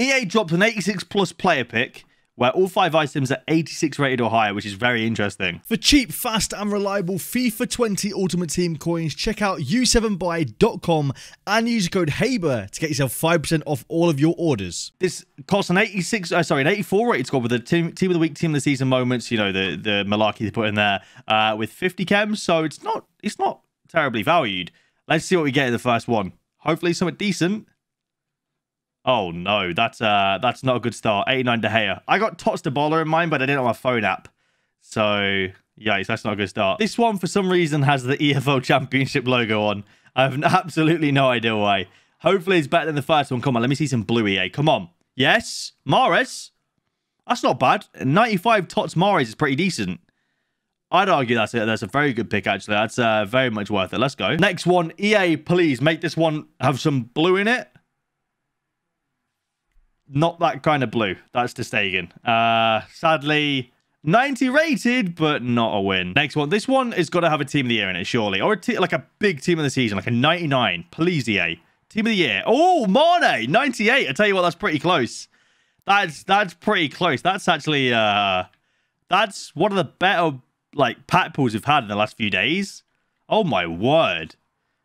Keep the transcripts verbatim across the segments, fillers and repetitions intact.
E A dropped an eighty-six plus player pick where all five items are eighty-six rated or higher, which is very interesting. For cheap, fast and reliable FIFA twenty Ultimate Team coins, check out u seven buy dot com and use code HABER to get yourself five percent off all of your orders. This costs an eighty-six, uh, sorry, an eighty-four rated squad with the team, team of the week, team of the season moments, you know, the, the malarkey they put in there uh, with fifty chems, so it's not, it's not terribly valued. Let's see what we get in the first one. Hopefully something decent. Oh no, that's uh, that's not a good start. eighty-nine De Gea. I got Tots de Baller in mind, but I didn't have my phone app. So, yeah, that's not a good start. This one, for some reason, has the E F L Championship logo on. I have absolutely no idea why. Hopefully it's better than the first one. Come on, let me see some blue E A. Come on. Yes, Morris. That's not bad. ninety-five Tots Morris is pretty decent. I'd argue that's a, that's a very good pick, actually. That's uh, very much worth it. Let's go. Next one, E A, please make this one have some blue in it. Not that kind of blue. That's De Stegen. Uh, sadly, ninety rated, but not a win. Next one. This one has got to have a team of the year in it, surely. Or a like a big team of the season, like a ninety-nine. Please, E A. Team of the year. Oh, Mane, ninety-eight. I tell you what, that's pretty close. That's that's pretty close. That's actually, uh, that's one of the better, like, pat pulls we've had in the last few days. Oh, my word.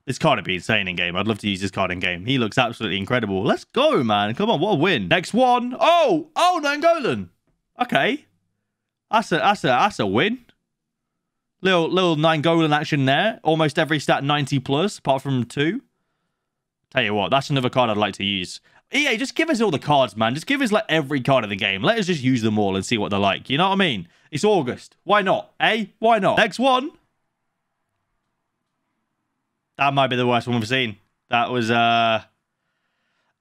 This card would be insane in game. I'd love to use this card in game. He looks absolutely incredible. Let's go, man. Come on, what a win. Next one. Oh, oh, Nangolan. Okay. That's a, that's a, that's a win. Little, little Nangolan action there. Almost every stat ninety plus, apart from two. Tell you what, that's another card I'd like to use. E A, just give us all the cards, man. Just give us, like, every card in the game. Let us just use them all and see what they're like. You know what I mean? It's August. Why not, eh? Why not? Next one. That might be the worst one we've seen. That was, uh...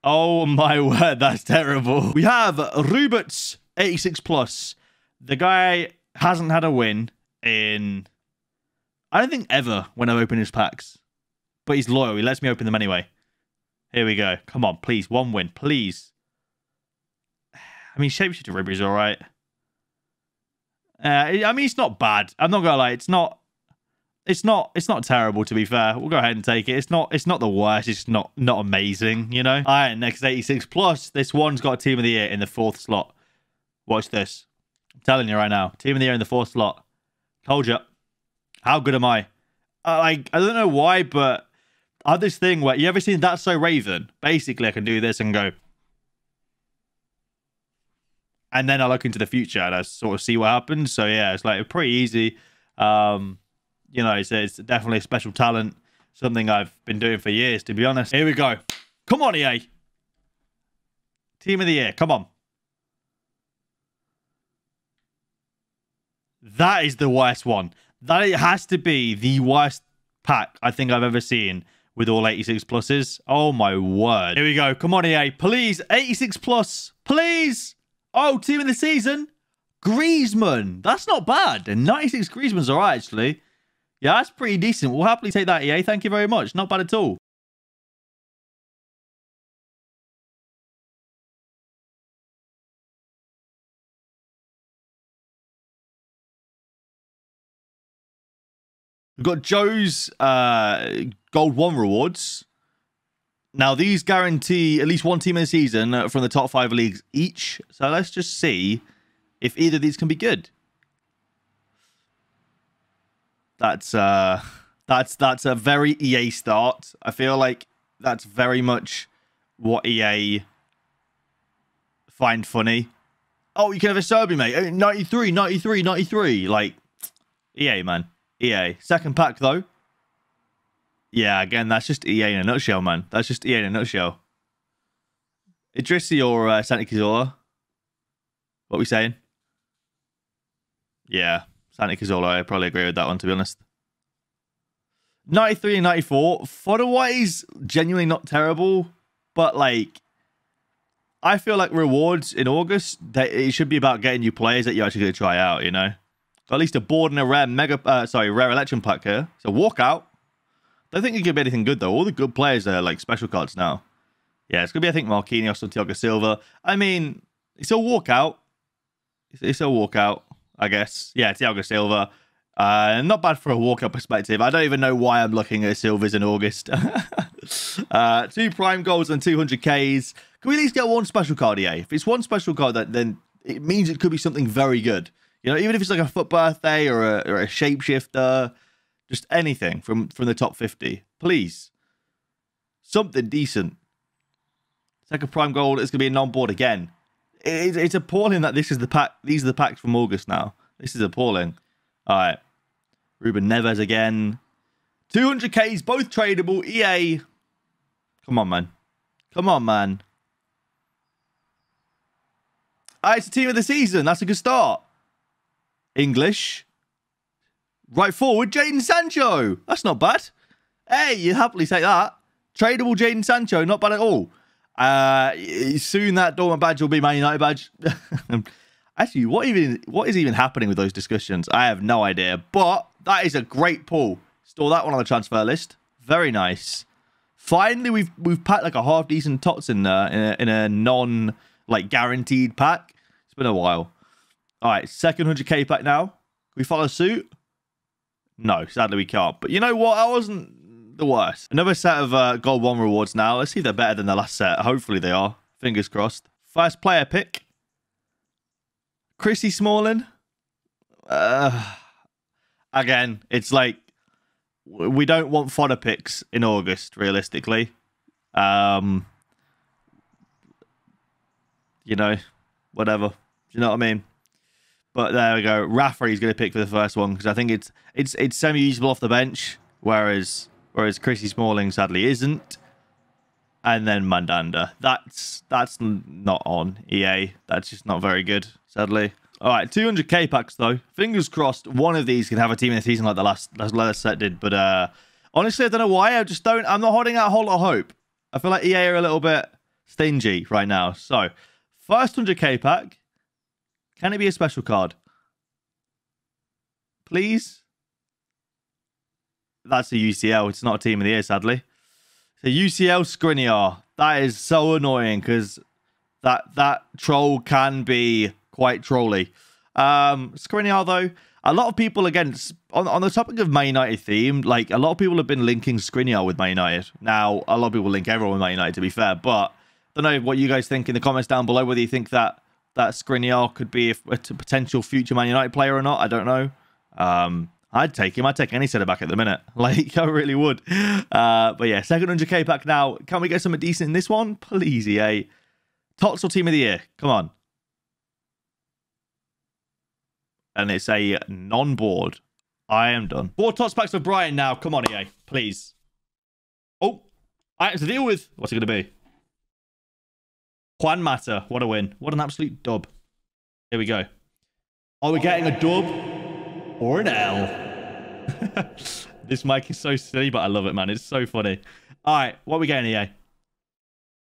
oh, my word. That's terrible. We have Rubert's eighty-six plus. The guy hasn't had a win in... I don't think ever when I've opened his packs. But he's loyal. He lets me open them anyway. Here we go. Come on, please. One win, please. I mean, Shapeshift Ribery is all right. Uh, I mean, it's not bad. I'm not going to lie. It's not... It's not it's not terrible, to be fair. We'll go ahead and take it. It's not it's not the worst. It's not not amazing, you know? All right, next eighty-six plus. This one's got a team of the year in the fourth slot. Watch this. I'm telling you right now. Team of the year in the fourth slot. Told you. How good am I? I like I don't know why, but I have this thing where you ever seen That's So Raven? Basically, I can do this and go. And then I look into the future and I sort of see what happens. So yeah, it's like pretty easy. Um You know, it's, it's definitely a special talent. Something I've been doing for years, to be honest. Here we go. Come on, E A. Team of the year. Come on. That is the worst one. That it has to be the worst pack I think I've ever seen with all eighty-six pluses. Oh, my word. Here we go. Come on, E A. Please. eighty-six plus. Please. Oh, team of the season. Griezmann. That's not bad. And ninety-six Griezmann's all right, actually. Yeah, that's pretty decent. We'll happily take that, E A. Thank you very much. Not bad at all. We've got Joe's uh, Gold one rewards. Now, these guarantee at least one team in the season from the top five leagues each. So let's just see if either of these can be good. That's uh, that's that's a very E A start. I feel like that's very much what E A find funny. Oh, you can have a Serbie, mate. ninety-three, ninety-three, ninety-three. Like, E A, man. E A. Second pack, though. Yeah, again, that's just E A in a nutshell, man. That's just E A in a nutshell. Idrissi or uh, Santi Cazorla? What are we saying? Yeah. Santi Cazorla, I probably agree with that one, to be honest. ninety-three and ninety-four. Fodder-wise, genuinely not terrible. But, like, I feel like rewards in August, that it should be about getting you players that you're actually going to try out, you know? Got at least a board and a rare mega, uh, sorry, rare election pack here. So, walkout. Don't think it could be anything good, though. All the good players are, like, special cards now. Yeah, it's going to be, I think, Marquinhos, Santiago Silva. I mean, it's a walkout. It's, it's a walkout. I guess. Yeah, Thiago Silva. Uh, not bad for a walkout perspective. I don't even know why I'm looking at Silvas in August. Uh, two prime goals and two hundred Ks. Can we at least get one special card, E A? If it's one special card, that then it means it could be something very good. You know, even if it's like a foot birthday or a, or a shapeshifter, just anything from, from the top fifty. Please. Something decent. Second prime goal is going to be a non-board again. It, it's appalling that this is the pack. These are the packs from August now. This is appalling. All right. Ruben Neves again. two hundred Ks, both tradable. E A. Come on, man. Come on, man. All right, it's a team of the season. That's a good start. English. Right forward, Jadon Sancho. That's not bad. Hey, you happily take that. Tradable Jadon Sancho. Not bad at all. Uh, soon that Dortmund badge will be Man United badge. Actually, what even what is even happening with those discussions? I have no idea. But that is a great pull. Store that one on the transfer list. Very nice. Finally, we've we've packed like a half decent tots in there in a, in a non like guaranteed pack. It's been a while. All right, second one hundred K pack now. Can we follow suit? No, sadly we can't. But you know what? I wasn't the worst. Another set of uh, gold one rewards now. Let's see if they're better than the last set. Hopefully they are. Fingers crossed. First player pick. Chrissy Smallin. Uh, again, it's like we don't want fodder picks in August, realistically. Um, you know, whatever. Do you know what I mean? But there we go. Rafferty's going to pick for the first one because I think it's it's it's semi-usable off the bench, whereas... Whereas Chrissy Smalling sadly isn't. And then Mandanda. That's that's not on, E A. That's just not very good, sadly. All right, two hundred K packs, though. Fingers crossed one of these can have a team in the season like the last, last, last set did. But uh, honestly, I don't know why. I just don't... I'm not holding out a whole lot of hope. I feel like E A are a little bit stingy right now. So, first one hundred K pack. Can it be a special card? Please? That's a U C L. It's not a team of the year, sadly. It's a U C L Skriniar. That is so annoying because that that troll can be quite trolly. Um, Skriniar, though, a lot of people, again, on, on the topic of Man United theme, like, a lot of people have been linking Skriniar with Man United. Now, a lot of people link everyone with Man United, to be fair, but I don't know what you guys think in the comments down below, whether you think that, that Skriniar could be a, a potential future Man United player or not. I don't know. Um... I'd take him. I'd take any centre-back at the minute. Like, I really would. Uh, but yeah, second one hundred K pack now. Can we get something decent in this one? Please, E A. Tots or team of the year? Come on. And it's a non-board. I am done. Four tots packs for Brighton now. Come on, E A. Please. Oh, I have to deal with... What's it going to be? Juan Mata. What a win. What an absolute dub. Here we go. Are we getting a dub? Or an L. This mic is so silly, but I love it, man. It's so funny. All right, what are we getting, E A?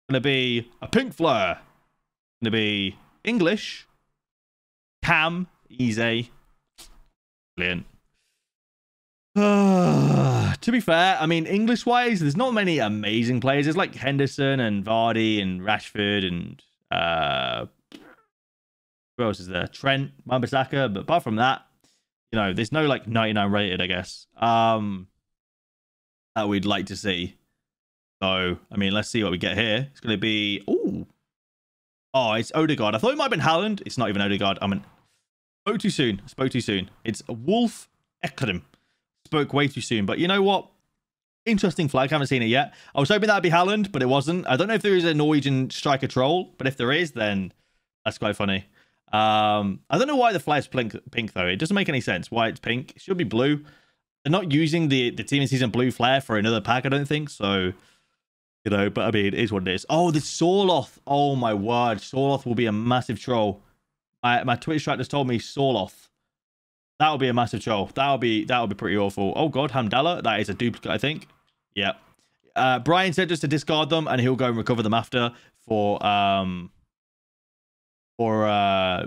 Gonna be a pink flare. Gonna be English. Cam, easy. Brilliant. Uh, to be fair, I mean, English-wise, there's not many amazing players. There's like Henderson and Vardy and Rashford and... Uh, who else is there? Trent, Saka. But apart from that, you know, there's no, like, ninety-nine rated, I guess, um, that we'd like to see. So, I mean, let's see what we get here. It's going to be... Ooh. Oh, it's Odegaard. I thought it might have been Haaland. It's not even Odegaard. I mean, spoke too soon. Spoke too soon. It's Wolf Ekrim. Spoke way too soon. But you know what? Interesting flag. Haven't seen it yet. I was hoping that would be Haaland, but it wasn't. I don't know if there is a Norwegian striker troll, but if there is, then that's quite funny. Um, I don't know why the flag is pink, pink though. It doesn't make any sense why it's pink. It should be blue. They're not using the the team in season blue flare for another pack, I don't think. So, you know, but I mean, it is what it is. Oh, the Sorloth. Oh my word, Sorloth will be a massive troll. I, my Twitch chat just told me Sorloth. That would be a massive troll. That would be that would be pretty awful. Oh god, Hamdallah. That is a duplicate, I think. Yeah. Uh, Brian said just to discard them, and he'll go and recover them after for um. Or, uh,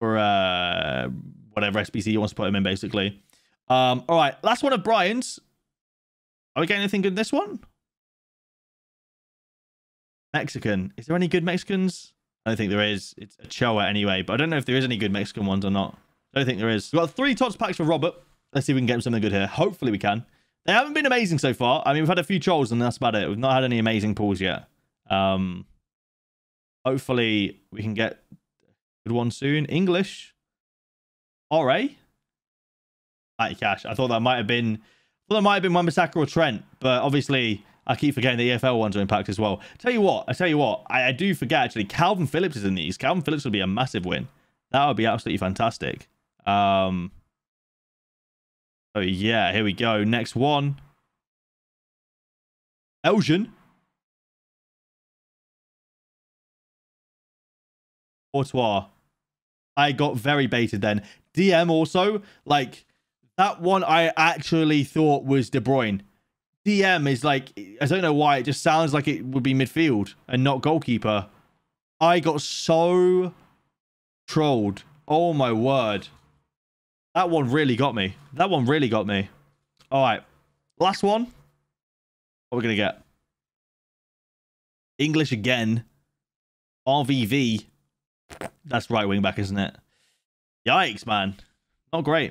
or uh, whatever S B C wants to put him in, basically. Um, all right, last one of Brian's. Are we getting anything good in this one? Mexican. Is there any good Mexicans? I don't think there is. It's a Choa anyway, but I don't know if there is any good Mexican ones or not. I don't think there is. We've got three tots packs for Robert. Let's see if we can get him something good here. Hopefully we can. They haven't been amazing so far. I mean, we've had a few trolls and that's about it. We've not had any amazing pulls yet. Um, hopefully we can get a good one soon. English. R A. Matty Cash. I thought that might have been... I thought that might have been Wan Bissaka or Trent. But obviously, I keep forgetting the E F L ones are impacted as well. Tell you what. I tell you what. I, I do forget, actually. Calvin Phillips is in these. Calvin Phillips would be a massive win. That would be absolutely fantastic. Um... Oh, yeah, here we go. Next one. Elgin. Courtois. I got very baited then. D M also. Like, that one I actually thought was De Bruyne. D M is like, I don't know why. It just sounds like it would be midfield and not goalkeeper. I got so trolled. Oh, my word. That one really got me. That one really got me. All right. Last one. What are we going to get? English again. R V V. That's right wing back, isn't it? Yikes, man. Not great.